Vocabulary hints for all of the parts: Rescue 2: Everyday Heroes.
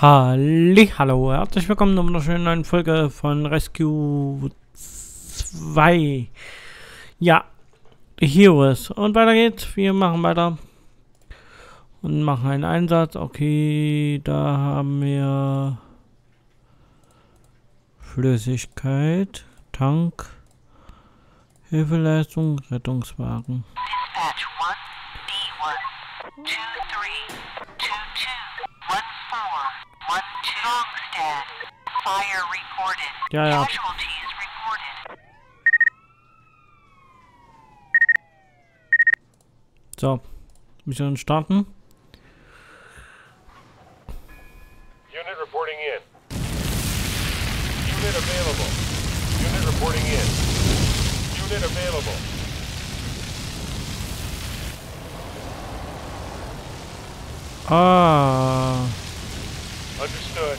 Hallo, herzlich willkommen zu einer wunderschönen neuen Folge von Rescue 2. Ja, Heroes. Und weiter geht's. Wir machen weiter. Und machen einen Einsatz. Okay, da haben wir Flüssigkeit, Tank, Hilfeleistung, Rettungswagen. Dispatch 1, B1, 2, 3, 2, 2, 1, 4. Fire reported. Ja. Casualties reported. So, Mission starten. Unit reporting in. Unit available. Unit reporting in. Unit available. Ah. Understood.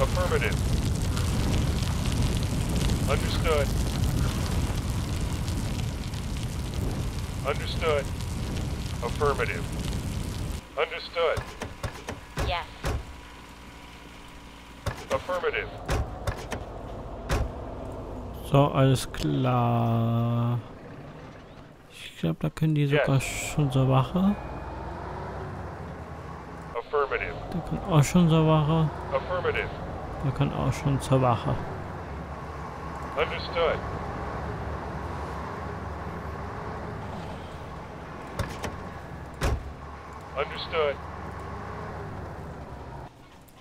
Affirmative. Understood. Understood. Affirmative. Understood. Yes. Affirmative. So, alles klar. Ich glaube, da können die sogar schon zur Wache. Affirmative. Der kann auch schon zur Wache. Affirmative. Der kann auch schon zur Wache. Understood. Understood.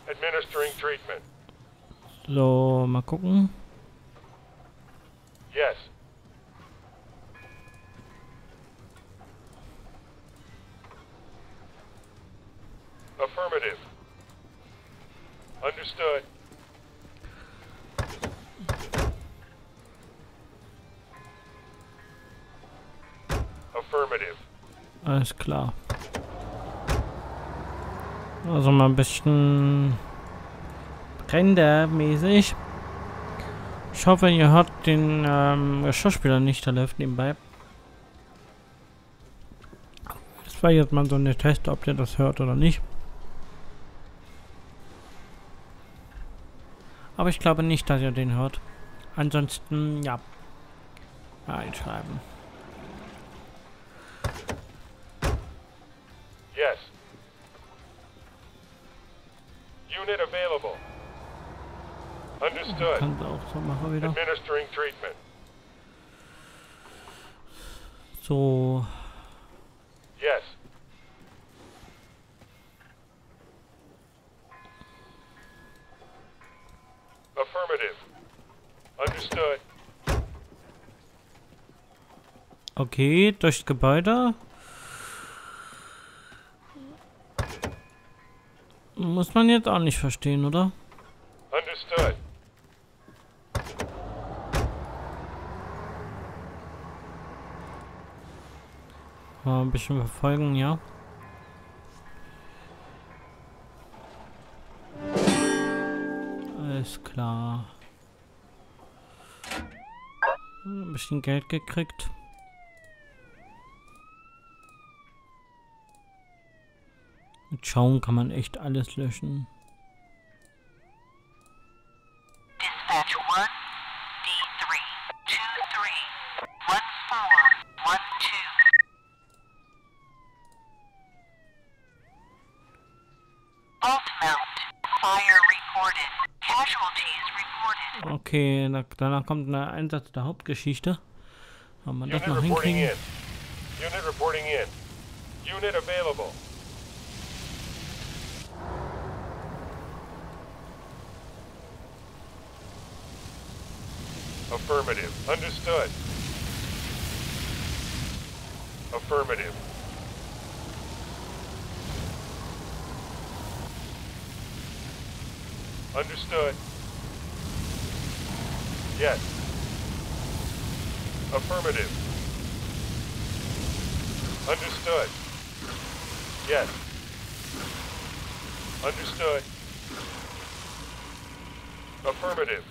Administering treatment. So, mal gucken. Yes. Affirmative. Understood. Affirmative. Alles klar. Also mal ein bisschen rendermäßig. Ich hoffe, ihr hört den Schauspieler nicht, der läuft nebenbei. Das war jetzt mal so eine Test, ob ihr das hört oder nicht. Aber ich glaube nicht, dass ihr den hört. Ansonsten, ja. Einschreiben. Yes. Unit available. Understood. Kannst du auch so machen wieder. Administering treatment. So. Yes. Affirmative. Understood. Okay, durchs Gebäude. Muss man jetzt auch nicht verstehen, oder? Understood. Mal ein bisschen verfolgen, ja. Alles klar. Ein bisschen Geld gekriegt. Mit Schaum kann man echt alles löschen. Dispatch 1, D3, 2, 3, 1, 4, 1, 2. Bolt mount, fire reported. Okay, danach kommt ein Einsatz der Hauptgeschichte. Haben wir das noch hinkriegen? Unit reporting in. Unit available. Affirmative. Understood. Affirmative. Understood. Yes. Affirmative. Understood. Yes. Understood. Affirmative.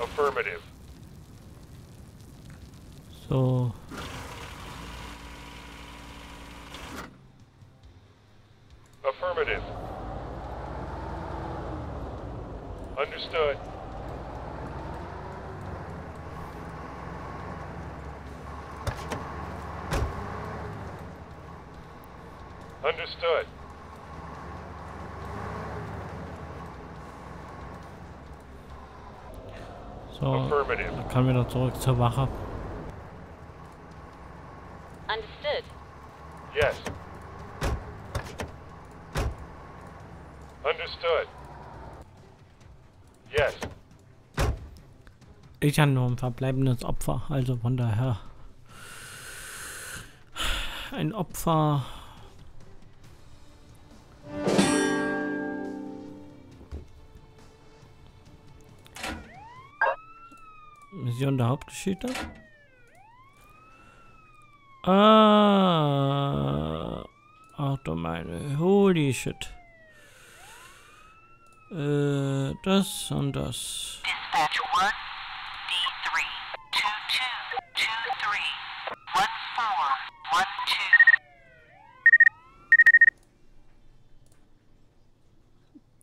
Affirmative. So... Affirmative. Understood. Understood. So, dann können wir noch zurück zur Wache. Understood. Yes. Understood. Yes. Ich habe nur ein verbleibendes Opfer, also von daher ein Opfer. Mission der Hauptgeschichte. Ah, ach du meine, holy shit. Das und das. Dispatch 1, D3, 2223,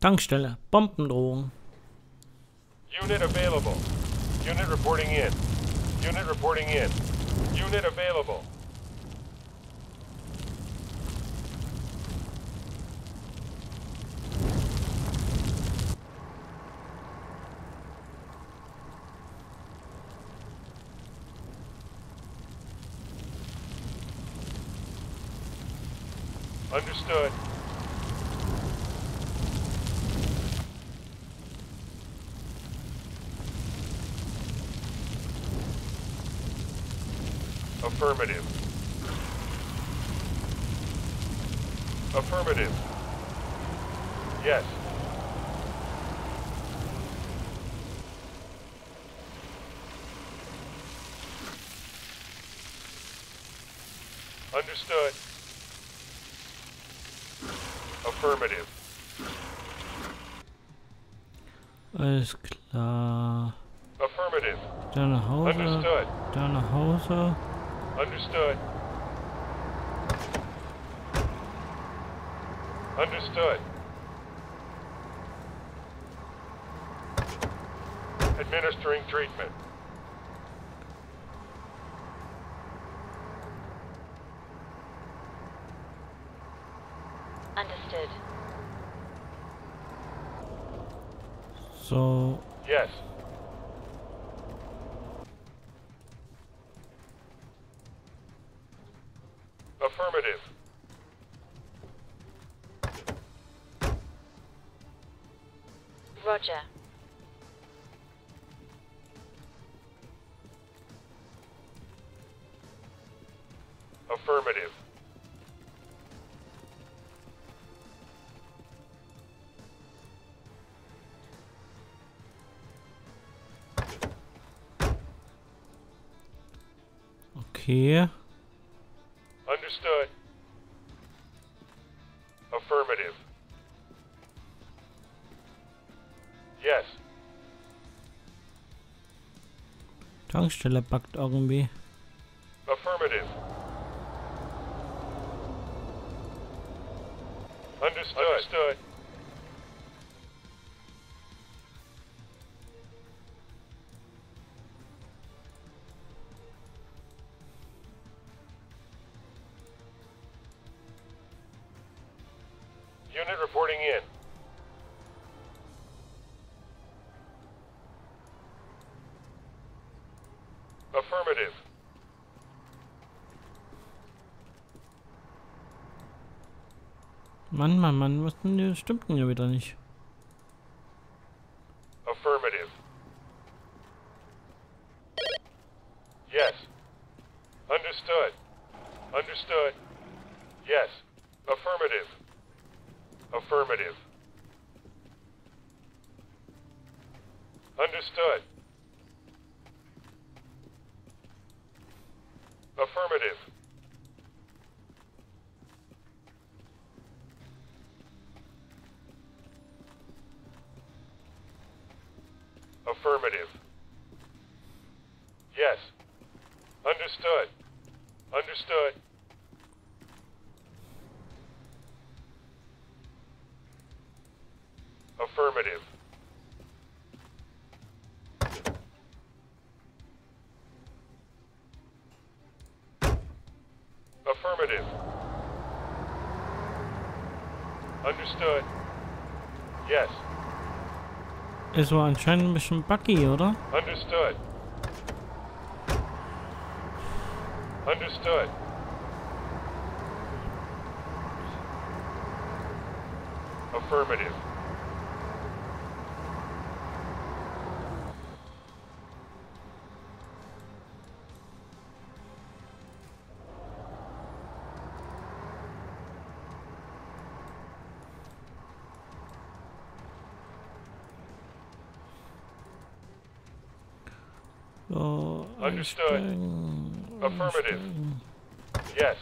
1412. Tankstelle, Bombendrohung. Unit available. Unit reporting in. Unit reporting in. Unit available. Understood. Affirmative. Affirmative. Yes. Understood. Affirmative. Alles klar. Affirmative. Da nach Hause. Understood. Da nach Hause. Understood. Understood. Administering treatment. Understood. So... Yes. Affirmative. Roger. Affirmative. Okay. Understood. Affirmative. Yes. Tankstelle backt irgendwie. Affirmative. Understood. Understood. Unit reporting in. Affirmative. Mann, was denn, das stimmt denn ja wieder nicht. Affirmative. Understood. Understood. Yes. Affirmative. Affirmative. Understood. Affirmative. Affirmative. Yes. Understood. Understood. Affirmative. Affirmative. Understood. Yes. Es war anscheinend ein bisschen buggy, oder? Understood. Understood. Affirmative. Understood. Affirmative. Yes.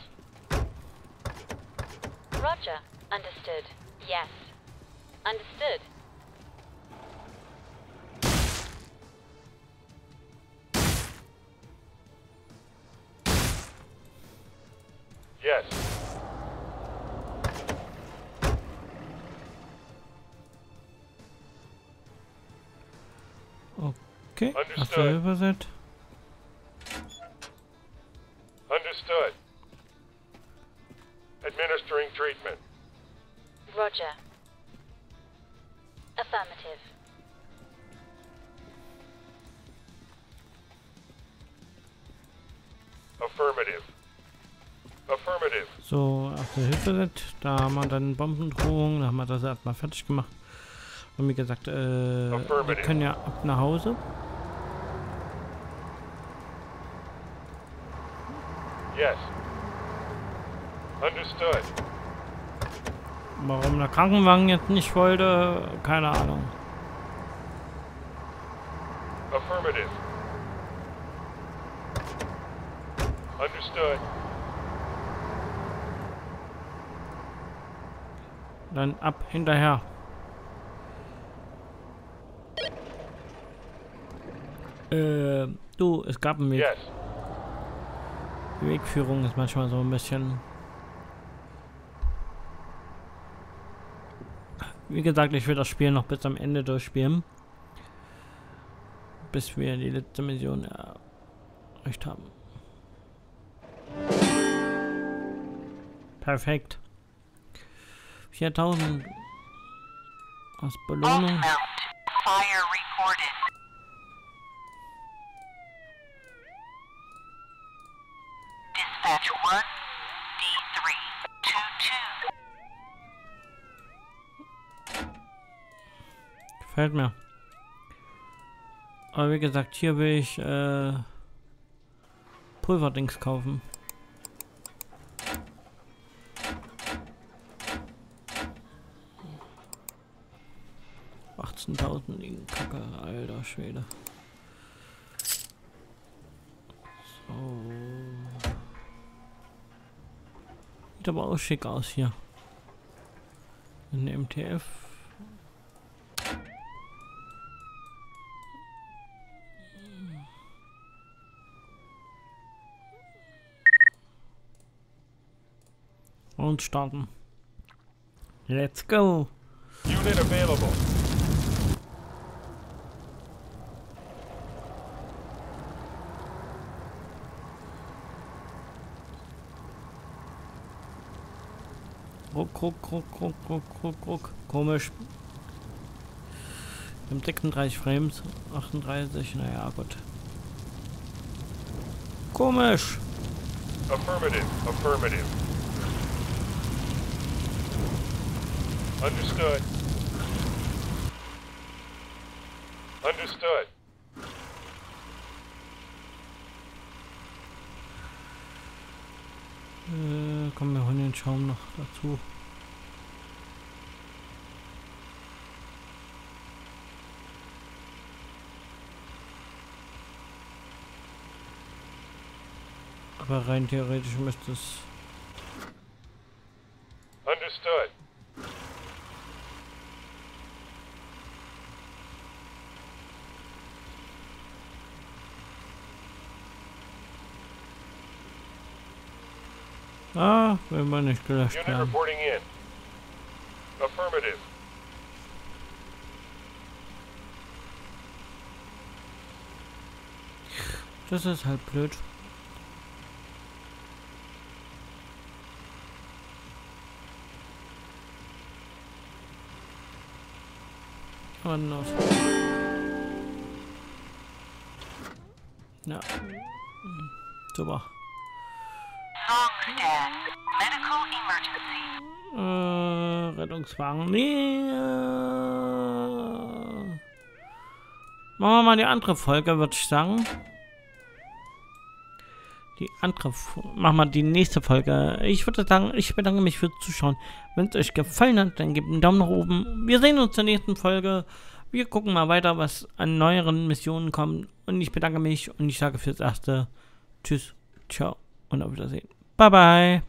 Roger. Understood. Yes. Understood. Yes. Okay. Understood. Was it? Understood. Administering treatment. Roger. Affirmative. Affirmative. Affirmative. So, after Hilfe, da haben wir dann Bombendrohung, da haben wir das erstmal fertig gemacht. Und wie gesagt, wir können ja ab nach Hause. Yes. Understood. Warum der Krankenwagen jetzt nicht wollte, keine Ahnung. Affirmative. Understood. Dann ab hinterher. Du, es gab einen Weg. Yes. Die Wegführung ist manchmal so ein bisschen... Wie gesagt, ich will das Spiel noch bis am Ende durchspielen. Bis wir die letzte Mission erreicht haben. Perfekt. 4000 als Belohnung. Gefällt mir. Aber wie gesagt, hier will ich Pulverdings kaufen. Oh, 18.000 liegen Kacke, alter Schwede. So. Sieht aber auch schick aus hier. Eine MTF. Und starten. Let's go. Unit available. Ruck, ruck, ruck, ruck, ruck, ruck, ruck. Komisch. Wir haben 36 Frames, 38, naja, gut. Komisch. Affirmative, affirmative. Understood. Understood. Komm, wir holen den Schaum noch dazu. Aber rein theoretisch müsste es... Understood. Ah, wenn man nicht gelöscht haben. Das ist halt blöd. Anders. Ja. Super. Rettungswagen. Nee. Machen wir mal die andere Folge, würde ich sagen. Machen wir die nächste Folge. Ich würde sagen, ich bedanke mich fürs Zuschauen. Wenn es euch gefallen hat, dann gebt einen Daumen nach oben. Wir sehen uns zur nächsten Folge. Wir gucken mal weiter, was an neueren Missionen kommt. Und ich bedanke mich und ich sage fürs Erste. Tschüss, ciao und auf Wiedersehen. Bye, bye.